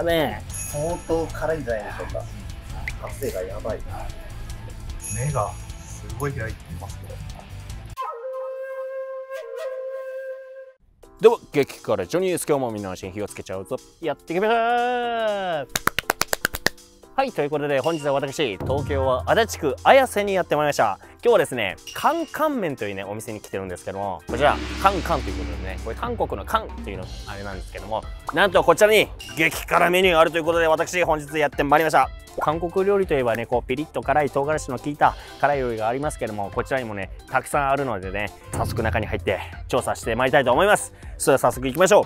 ったね。相当辛いんじゃないでしょうか。汗がやばい。目がすごい開いてますけど。では激辛ジョニーです。今日もみんなの新火をつけちゃうぞ。やっていきましょう。はい、ということで本日は私、東京は足立区綾瀬にやってまいりました。今日はですね、カンカン麺というね、お店に来てるんですけども、こちら、カンカンということでね、これ韓国のカンというのあれなんですけども、なんとこちらに激辛メニューあるということで私、本日やってまいりました。韓国料理といえばね、こうピリッと辛い唐辛子の効いた辛い料理がありますけども、こちらにもね、たくさんあるのでね、早速中に入って調査してまいりたいと思います。それでは早速行きましょう。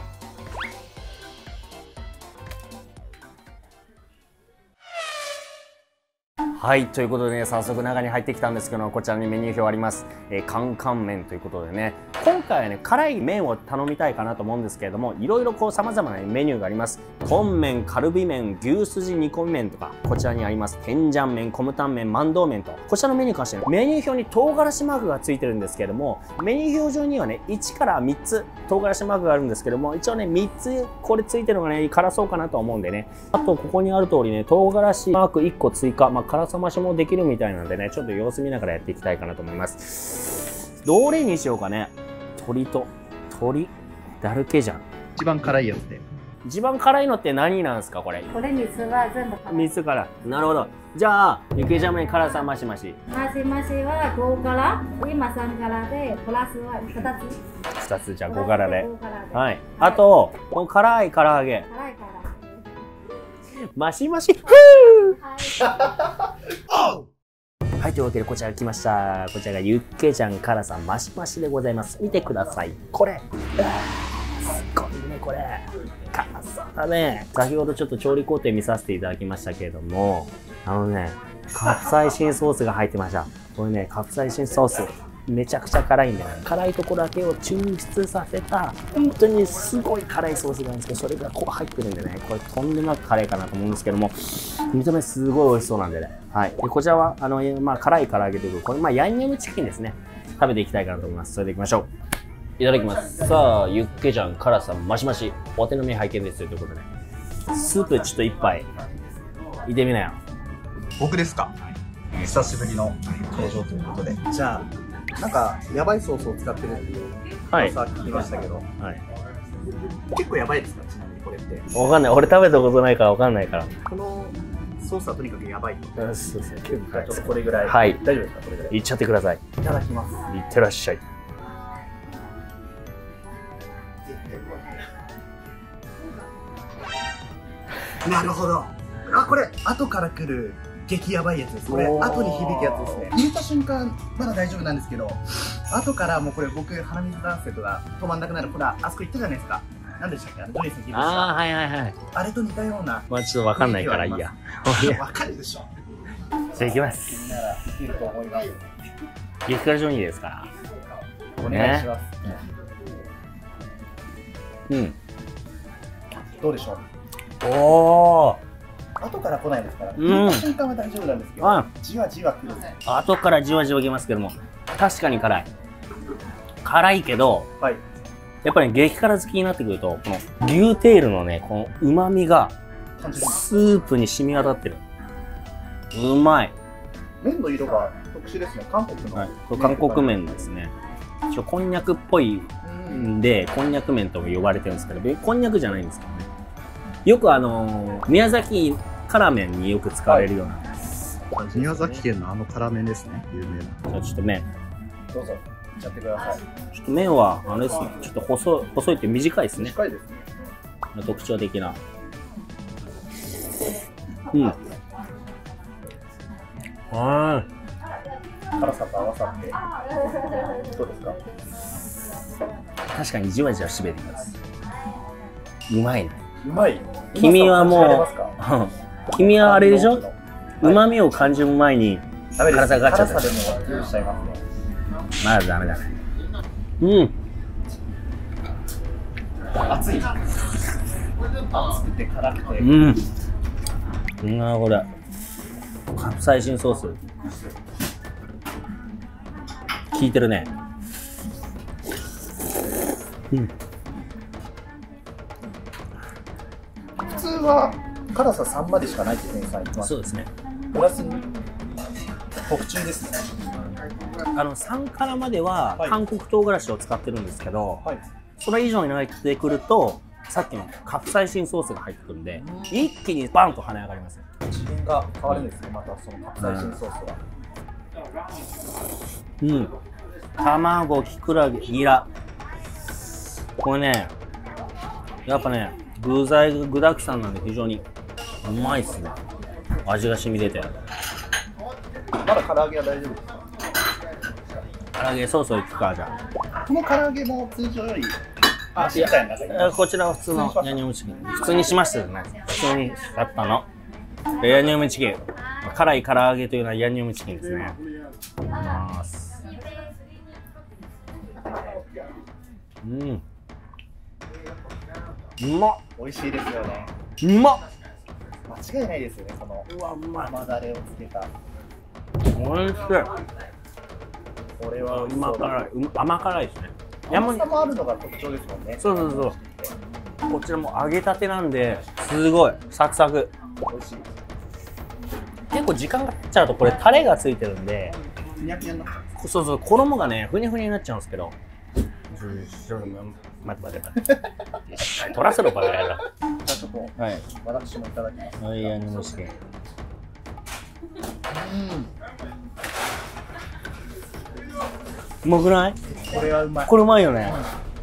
はい、ということでね、早速中に入ってきたんですけど、こちらにメニュー表あります。カンカン麺ということでね、今回はね、辛い麺を頼みたいかなと思うんですけれども、いろいろこう様々なメニューがあります。豚麺、カルビ麺、牛すじ煮込み麺とか、こちらにあります。天ジャン麺、コムタン麺、マンドウ麺と、こちらのメニューに関して、ね、メニュー表に唐辛子マークがついてるんですけれども、メニュー表上にはね、1から3つ唐辛子マークがあるんですけども、一応ね、3つこれついてるのがね、辛そうかなと思うんでね。あと、ここにある通りね、唐辛子マーク1個追加、まあ辛さ増しもできるみたいなんでね、ちょっと様子見ながらやっていきたいかなと思います。どれにしようかね。鶏ダルケジャン、一番辛いやつで。一番辛いのって何なんですか？これ水は全部辛い。水辛い。なるほど。じゃあユケジャンに辛さ増し増しは5辛、今3辛でプラスは2つじゃあ5辛で、はい。あとこの辛い唐揚げ、マシマシ。はい、というわけでこちら来ました。こちらがユッケジャン辛さマシマシでございます。見てください、これ。すごいね、これ辛さだね。先ほどちょっと調理工程見させていただきましたけれども、あのね、カプサイシンソースが入ってました。これね、カプサイシンソースめちゃくちゃ辛いんだよね。辛いところだけを抽出させた、本当にすごい辛いソースがあるんですけど、それがこう入ってるんでね、これとんでもなく辛いかなと思うんですけども、見た目すごい美味しそうなんでね。はい。で、こちらは、まあ、辛い唐揚げということで、これ、まあ、ヤンニョムチキンですね。食べていきたいかなと思います。それでいきましょう。いただきます。さあ、ユッケジャン、辛さマシマシ。お手の目拝見ですということでね。スープちょっと一杯、いってみなよ。僕ですか？久しぶりの登場ということで。じゃあ、なんかやばいソースを使ってるっていう噂聞きましたけど、はい、結構やばいですか？ちなみにこれってわかんない、俺食べたことないからわかんないから。このソースはとにかくやばいと。そうですね。ちょっとこれぐらい、はい、大丈夫ですか？これぐらいいっちゃってください。いただきます。いってらっしゃい。なるほど。あ、これ後から来る激やばいやつです。これ後に響くやつですね。入れた瞬間まだ大丈夫なんですけど、後からもうこれ僕鼻水男性とか止まんなくなる。ほらあそこ行ったじゃないですか。何でしたっけ？ドレスに行きました。ああ、はいはいはい。あれと似たような。まあちょっとわかんないからいいや。わかるでしょ。じゃあ行きます。いけると思います。激辛ジョニーですから。お願いします。うん。どうでしょう。おお。後から来ないですから、うん、瞬間は大丈夫なんですけど、うん、じわじわ来る。後からじわじわ来ますけども、確かに辛い。辛いけど、はい、やっぱり、ね、激辛好きになってくると、この牛テールのね、この旨味がスープに染み渡ってる。うまい。麺の色が特殊ですね、韓国の、はい。これ韓国麺ですね。こんにゃくっぽいんで、こんにゃく麺とも呼ばれてるんですけど、こんにゃくじゃないんですけどね。よく宮崎辛麺によく使われるような、はい、宮崎県の辛麺ですね、有名な。じゃあちょっと麺どうぞいっちゃってください。ちょっと麺はあれですね、ちょっと細いって短いですね。短いですね、特徴的な。うん、あー、辛さと合わさってどうですか？確かにじわじわしびれてきます。うまいね。うまい。君はもう、君はあれでしょ、旨味を感じる前に辛さが勝っちゃった。まだダメだね。うん、熱い、熱くて辛くて、うん、これカプサイシンソース効いてるね。うん、スは辛さ3までしかないって前菜言ってます。そうですね。プラス特注ですね。3辛までは韓国唐辛子を使ってるんですけど、はい、それ以上になってくるとさっきのカプサイシンソースが入ってくるんで、一気にバンと跳ね上がりますね。次元が変わるんですね、またそのカプサイシンソースは。うん。卵、きくらげ、ニラ。これね、やっぱね、具材が具だくさんなんで非常にうまいっすね。味が染み出て。まだ唐揚げは大丈夫ですか？唐揚げソースをいくか、じゃあ。この唐揚げも通常より。あ、いや、こちらは普通のヤンニョムチキン。普通にしましたよね。普通にだったの。ヤンニョムチキン。辛い唐揚げというのはヤンニョムチキンですね。うん。うまっ。美味しいですよね。うまっ。間違いないですよね。この。うわ、うまい。甘だれをつけた。おいしい。これは甘辛い。甘辛いですね。甘さもあるのが特徴ですもんね。そうそうそう。こちらも揚げたてなんで、すごいサクサク。美味しい。結構時間が経っちゃうと、これタレがついてるんで。そうそう、衣がね、ふにゃふにゃになっちゃうんですけど。待って。取らせろ、バカやら。じゃ、ちょっと、私もいただきます。はい、ヤンニョムチキン。うまくない？これはうまい。これうまいよね。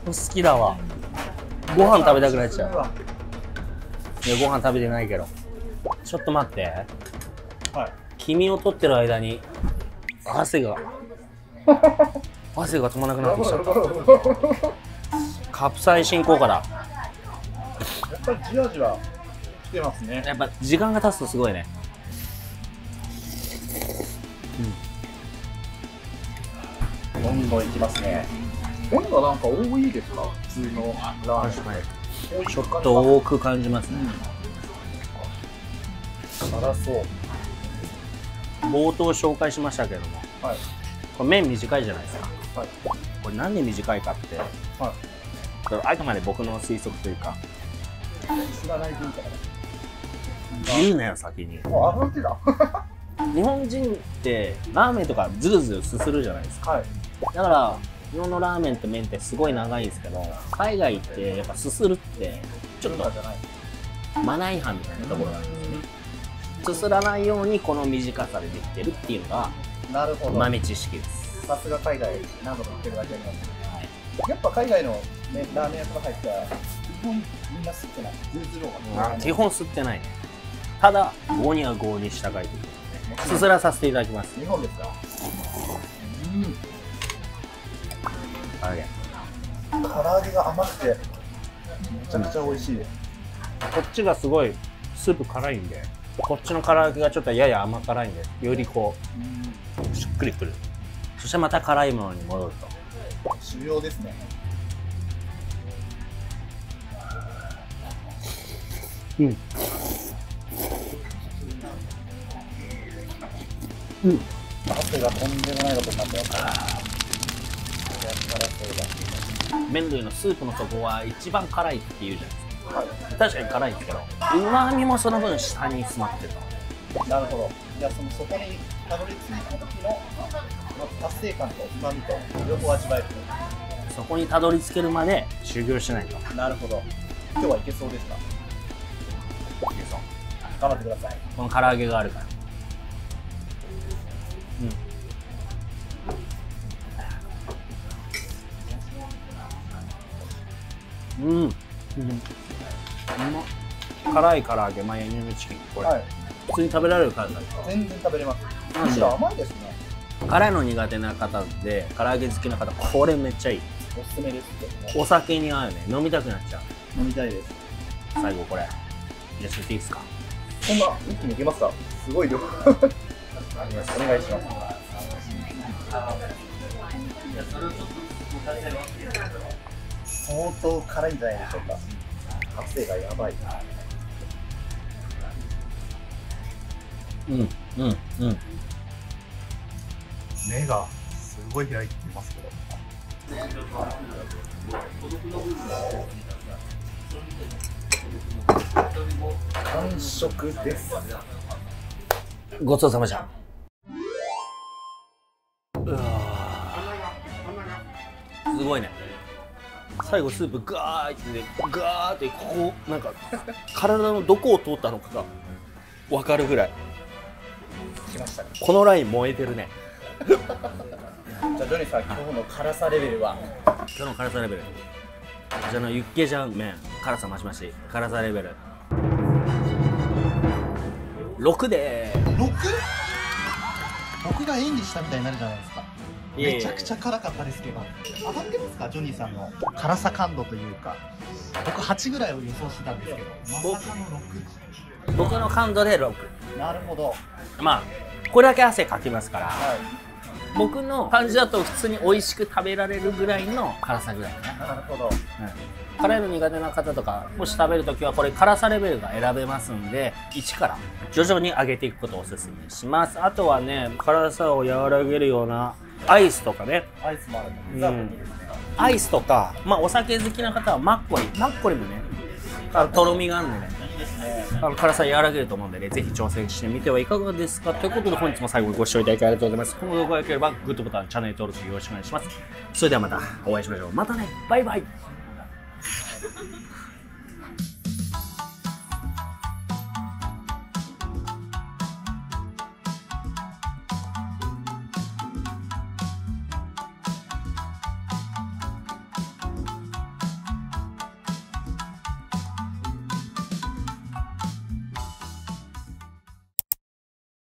好きだわ。ご飯食べたくなっちゃう。いや、ご飯食べてないけど。ちょっと待って。はい。君を取ってる間に。汗が止まらなくなってきちゃった。カプサイシン効果だ。やっぱりじわじわきてますね。やっぱ時間が経つとすごいね。どんどんいきますね。温度なんか多いですか？普通のラージ。ちょっと多く感じますね。辛そう。冒頭紹介しましたけれども、はい、これ麺短いじゃないですか、はい、これ何で短いかって、はい、これあくまで僕の推測というか知らない文化だから言うなよ先に。もうあの手だ日本人ってラーメンとかズルズルすするじゃないですか、はい、だから日本のラーメンと麺ってすごい長いんですけど、海外ってやっぱすするってちょっとマナー違反みたいなところがあるんですよね。すすらないようにこの短さでできてるっていうのが豆知識です。さすが海外何度も言ってるだけありますね、はい、やっぱ海外の、ね、ラーメン屋とか入ったら基本みんな吸ってない。基本吸ってないね。ただ5には5に従いということで、すすらさせていただきます。日本ですか？唐揚げ、が甘くてめちゃめちゃ美味しいです。こっちがすごいスープ辛いんで、こっちの唐揚げがちょっとやや甘辛いんで、よりこうしっくりくる。そしてまた辛いものに戻ると修行ですね。うん、うん、汗がとんでもないことになってますから。麺類のスープの底は一番辛いっていうじゃないですか。確かに辛いんですけど、旨味もその分下に詰まってると。なるほど。じゃあそのそこにたどり着いた時の達成感と旨味と両方味わえると。そこにたどり着けるまで修行しないと。なるほど。今日はいけそうですか？いけそう。頑張ってください。この唐揚げがあるから。うん。うん。うん辛い唐揚げ、ヤンニョムチキン、これ、はい、普通に食べられる感じなんですか？全然食べれます。むしろ甘いですね。辛いの苦手な方で唐揚げ好きな方、これめっちゃいい、おすすめです。お酒に合うね。飲みたくなっちゃう。飲みたいです。最後これじゃあちょっといいですか？こんな一気にいけますか？すごい量お願いします。相当辛いんじゃないでしょうか。汗がやばい。目がすごい開いてますけど。完食です。ごちそうさまじゃん。うわーすごいね。最後スープガーッて、ガーッてここなんか体のどこを通ったのかが分かるぐらいきましたね。このライン燃えてるね。じゃあジョニーさん、今日の辛さレベルは？今日の辛さレベル、じゃあのユッケジャン麺辛さ増し増し、辛さレベル6でーす。 6？ 僕が演技したみたいになるじゃないですか。めちゃくちゃ辛かったですけど、上がってますかジョニーさんの辛さ感度というか。僕8ぐらいを予想してたんですけど、まさかの6。僕の感度で6。なるほど。まあこれだけ汗かきますから、はい、僕の感じだと普通に美味しく食べられるぐらいの辛さぐらいね。なるほど、うん、辛いの苦手な方とかもし食べるときはこれ辛さレベルが選べますんで、1から徐々に上げていくことをおすすめします。あとはね、辛さを和らげるようなアイスとかね。アイスもあるんだ、うん、アイスとか、まあ、お酒好きな方はマッコリ。マッコリもね、とろみがあるんでね、辛さ和らげると思うんでね、ぜひ挑戦してみてはいかがですか。ということで本日も最後にご視聴いただきありがとうございます。この動画が良ければグッドボタン、チャンネル登録よろしくお願いします。それではまたお会いしましょう。またね、バイバイ。